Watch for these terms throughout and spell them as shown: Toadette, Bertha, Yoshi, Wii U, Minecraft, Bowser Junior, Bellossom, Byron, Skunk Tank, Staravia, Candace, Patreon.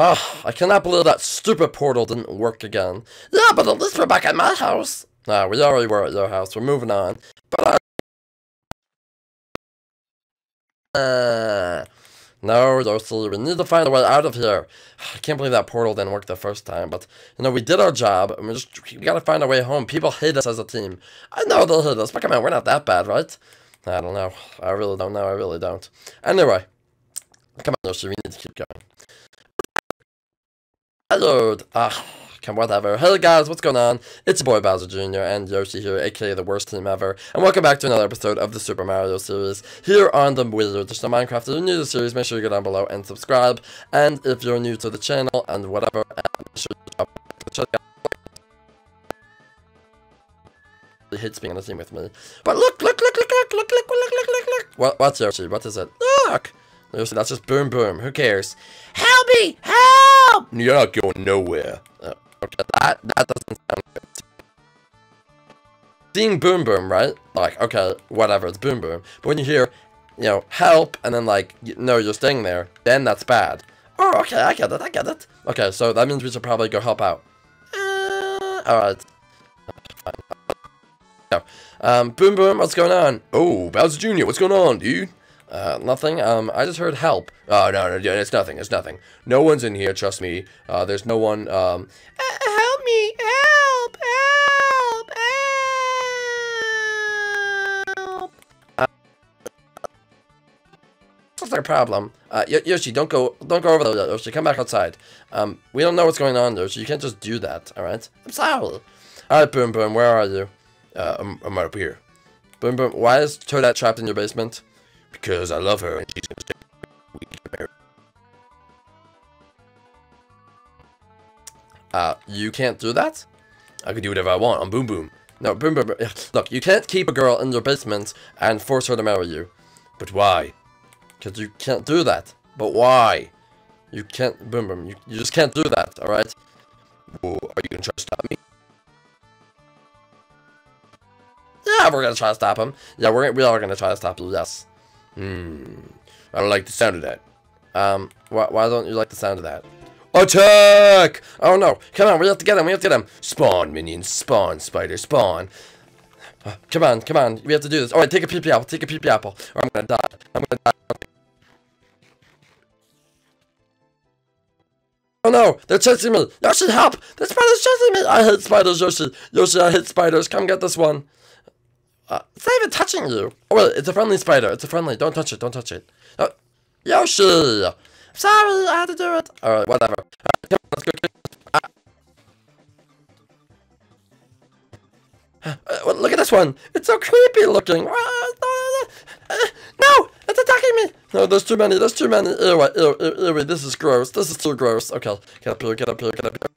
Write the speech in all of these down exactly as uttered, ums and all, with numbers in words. Ah, I cannot believe that stupid portal didn't work again. Yeah, but at least we're back at my house. Nah, we already were at your house. We're moving on. But I... Uh, no, Yoshi, we need to find a way out of here. I can't believe that portal didn't work the first time, but, you know, we did our job, and we just we gotta find a way home. People hate us as a team. I know they'll hate us, but come on, we're not that bad, right? I don't know. I really don't know. I really don't. Anyway, come on, Yoshi, we need to keep going. Hello, ah, come whatever. Hey guys, what's going on? It's your boy Bowser Junior and Yoshi here, aka the worst team ever, and welcome back to another episode of the Super Mario series here on the Wii U. Just on Minecraft. If you're new to the series, make sure you go down below and subscribe. And if you're new to the channel and whatever, make sure you drop the channel. He hates being on the team with me. But look, look, look, look, look, look, look, look, look, look, look. What? What's Yoshi? What is it? Look. Yoshi, that's just boom, boom. Who cares? Help me! Help! You're not going nowhere. Oh, okay, that that doesn't sound good. Seeing boom boom, right? Like, okay, whatever, it's boom boom. But when you hear, you know, help, and then like, you, no, you're staying there, then that's bad. Oh, okay, I get it, I get it. Okay, so that means we should probably go help out. Uh, all right. No. Um, boom boom, what's going on? Oh, Bowser Junior, what's going on, dude? Uh, nothing. Um, I just heard help. Oh, no, no, it's nothing, it's nothing. No one's in here, trust me. Uh, there's no one, um... Uh, help me! Help! Help! Help! Uh, what's their problem? Uh, Yoshi, don't go, don't go over there, Yoshi. Come back outside. Um, we don't know what's going on, Yoshi. You can't just do that, alright? I'm sorry. Alright, Boom Boom, where are you? Uh, I'm, I'm up here. Boom Boom, why is Toadette trapped in your basement? Because I love her and she's gonna stay. We get married. Uh, you can't do that? I can do whatever I want on Boom Boom. No, Boom Boom. Look, you can't keep a girl in your basement and force her to marry you. But why? Because you can't do that. But why? You can't, Boom Boom. You, you just can't do that, alright? Are you gonna try to stop me? Yeah, we're gonna try to stop him. Yeah, we're, we are gonna try to stop you, yes. Hmm. I don't like the sound of that. Um, wh why don't you like the sound of that? Attack! Oh no! Come on, we have to get him, we have to get him! Spawn, minions, spawn, spider, spawn! Uh, come on, come on, we have to do this. Alright, take a pee-pee apple, take a pee-pee apple, or I'm gonna die. I'm gonna die. Oh no, they're chasing me! Yoshi, help! The spider's chasing me! I hate spiders, Yoshi! Yoshi, I hate spiders, come get this one! Uh, it's not even touching you. Oh wait, it's a friendly spider. It's a friendly. Don't touch it. Don't touch it. Uh, Yoshi! Sorry, I had to do it. Alright, whatever. Alright, come on, let's go kill this. Uh, uh, well, look at this one. It's so creepy looking. Uh, uh, no! It's attacking me! No, there's too many. There's too many. Ew, ew, ew, ew, this is gross. This is too gross. Okay, get up here. Get up here. Get up here.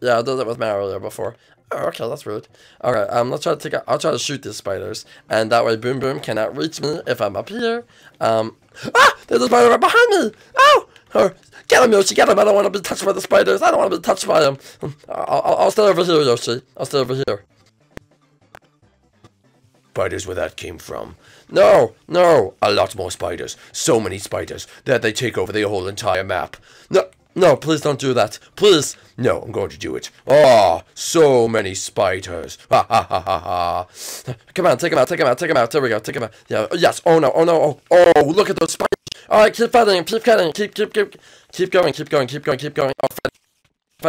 Yeah, I did that with Mario before. Oh, okay, that's rude. Alright, um, let's try to take out, I'll try to shoot these spiders. And that way Boom Boom cannot reach me if I'm up here. Um, ah! There's a spider right behind me! Oh! Oh, get him, Yoshi, get him! I don't want to be touched by the spiders! I don't want to be touched by them! I'll, I'll, I'll stay over here, Yoshi. I'll stay over here. Spiders where that came from. No! No! A lot more spiders. So many spiders that they take over the whole entire map. No! No, please don't do that. Please. No, I'm going to do it. Ah, oh, so many spiders. Ha ha ha ha ha. Come on, take them out, take them out, take them out. There we go, take them out. Yeah, yes. Oh no, oh no, oh, oh, look at those spiders. All right, keep fighting, keep fighting, keep, keep, keep, keep going, keep going, keep going, keep going. Oh, fight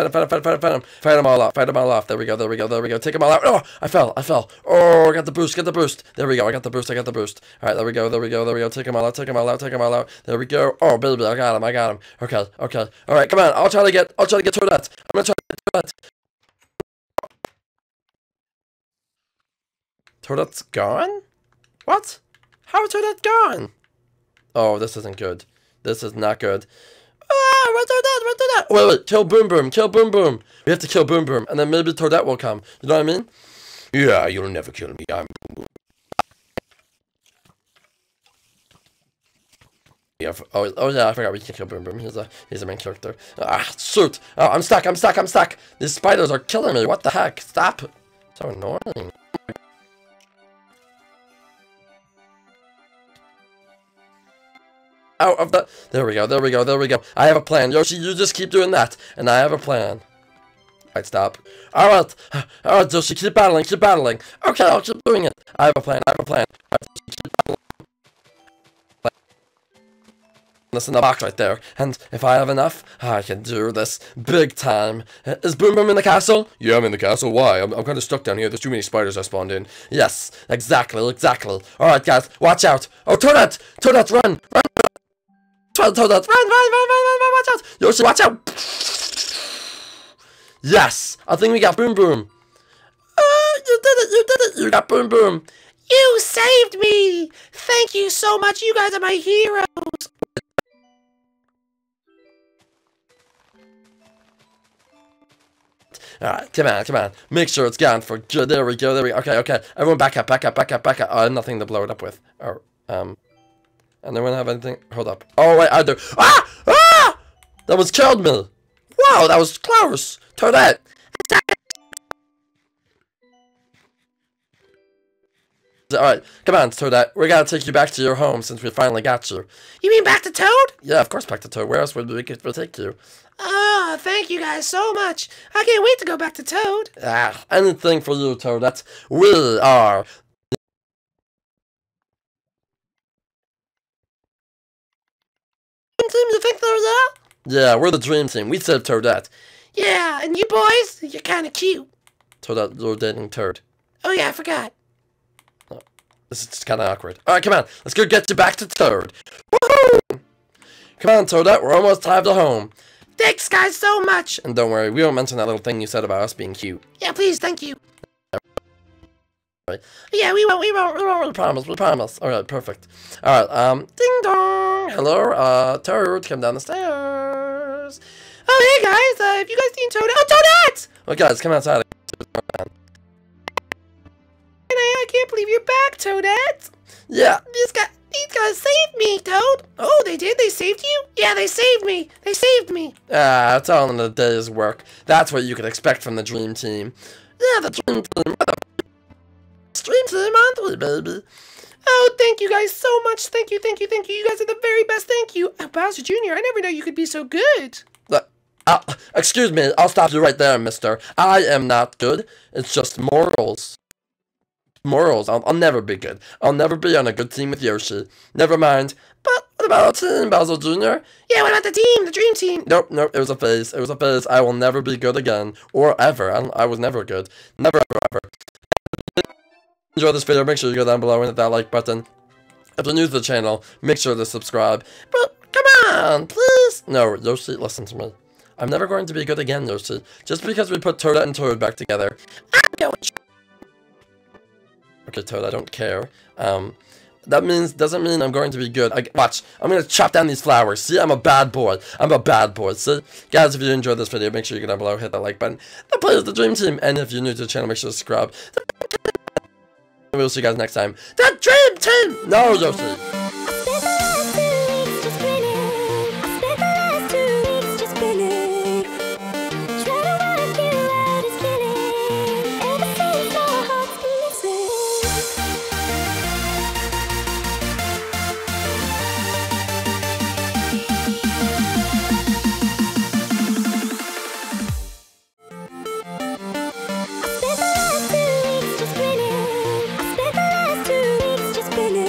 them, fight them, fight them, fight them, fight them, fight them all off, fight them all off. There we go, there we go, there we go. Take them all out. Oh, I fell, I fell. Oh, I got the boost, get the boost. There we go, I got the boost, I got the boost. All right, there we go, there we go, there we go. Take them all out, take them all out, take them all out. There we go. Oh, baby, I got him, I got him. Okay, okay. All right, come on. I'll try to get, I'll try to get Toadette. I'm gonna try to get Toadette. Toadette's gone? What? How is Toadette gone? Oh, this isn't good. This is not good. Ah, run Toadette, run Toadette! Wait, wait, kill Boom Boom, kill Boom Boom! We have to kill Boom Boom, and then maybe Toadette will come. You know what I mean? Yeah, you'll never kill me, I'm Boom Boom. Yeah, oh, oh yeah, I forgot we can kill Boom Boom, he's a, he's a main character. Ah, shoot! Oh, I'm stuck, I'm stuck, I'm stuck! These spiders are killing me, what the heck? Stop! So annoying. out of the... There we go, there we go, there we go. I have a plan. Yoshi, you just keep doing that. And I have a plan. Alright, stop. Alright. Alright, Yoshi, keep battling, keep battling. Okay, I'll keep doing it. I have a plan, I have a plan. Keep battling. That's in the box right there. And if I have enough, I can do this big time. Is Boom Boom in the castle? Yeah, I'm in the castle. Why? I'm, I'm kind of stuck down here. There's too many spiders I spawned in. Yes, exactly, exactly. Alright, guys, watch out. Oh, Toadette! Toadette, run! Run! Toadette, Toadette, run, run, run, run, run, watch out! Yoshi, watch out! Yes! I think we got Boom Boom. Oh, uh, you did it, you did it! You got Boom Boom. You saved me! Thank you so much. You guys are my heroes. Alright, come on, come on. Make sure it's gone for good. There we go, there we go. Okay, okay. Everyone back up, back up, back up, back up. Oh, I have nothing to blow it up with. Or, um... and I don't have anything. Hold up. Oh, wait, I do. Ah! Ah! That was killed me! Wow, that was close! Toadette! Alright, come on, Toadette. We gotta take you back to your home since we finally got you. You mean back to Toad? Yeah, of course back to Toad. Where else would we take you? Ah, oh, thank you guys so much. I can't wait to go back to Toad. Ah, anything for you, Toadette. We are... Dream team, you think those are? Yeah, we're the dream team. We saved Toadette. Yeah, and you boys, you're kind of cute. Toadette, you're dating Toad. Oh yeah, I forgot. Oh, this is just kind of awkward. Alright, come on. Let's go get you back to Toad. Woohoo! Come on, Toadette. We're almost tied to home. Thanks, guys, so much. And don't worry, we won't mention that little thing you said about us being cute. Yeah, please, thank you. Right. Yeah, we won't, we won't, we won't, we promise, we promise. All right, perfect. All right, um, ding dong. Hello, uh, Toad, come down the stairs. Oh, hey, guys, uh, have you guys seen Toad? Oh, Toadette! Well, guys, come outside. I can't believe you're back, Toadette. Yeah. These guys, these guys saved me, Toad. Oh, they did? They saved you? Yeah, they saved me. They saved me. Ah, it's all in the day's work. That's what you could expect from the dream team. Yeah, the dream team. What the Dream Team Monthly, baby. Oh, thank you guys so much. Thank you, thank you, thank you. You guys are the very best. Thank you. Oh, Bowser Junior, I never knew you could be so good. Uh, uh, excuse me. I'll stop you right there, mister. I am not good. It's just morals. Morals. I'll, I'll never be good. I'll never be on a good team with Yoshi. Never mind. But what about our team, Bowser Junior? Yeah, what about the team? The dream team? Nope, nope. It was a phase. It was a phase. I will never be good again. Or ever. I, I was never good. Never, ever, ever. Enjoy this video, make sure you go down below and hit that like button. If you're new to the channel, make sure to subscribe. But come on, please. No, Yoshi, listen to me. I'm never going to be good again, Yoshi. Just because we put Toadette and Toad back together. Okay, Toad, I don't care. Um, that means doesn't mean I'm going to be good. I, watch, I'm gonna chop down these flowers. See, I'm a bad boy. I'm a bad boy. See, guys, if you enjoyed this video, make sure you go down below, hit that like button. That plays the dream team. And if you're new to the channel, make sure to subscribe. We'll see you guys next time. The Dream Team! No, Yoshi! Thank you.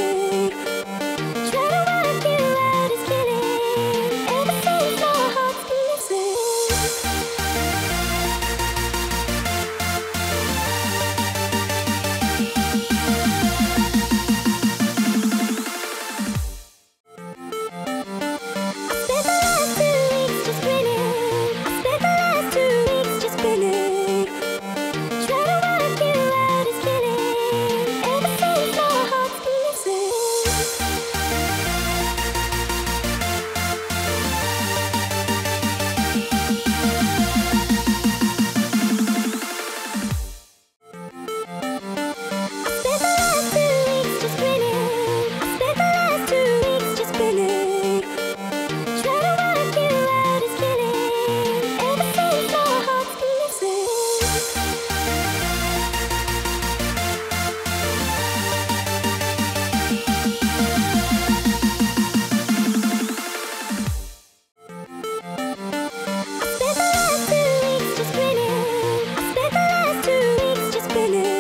spinning.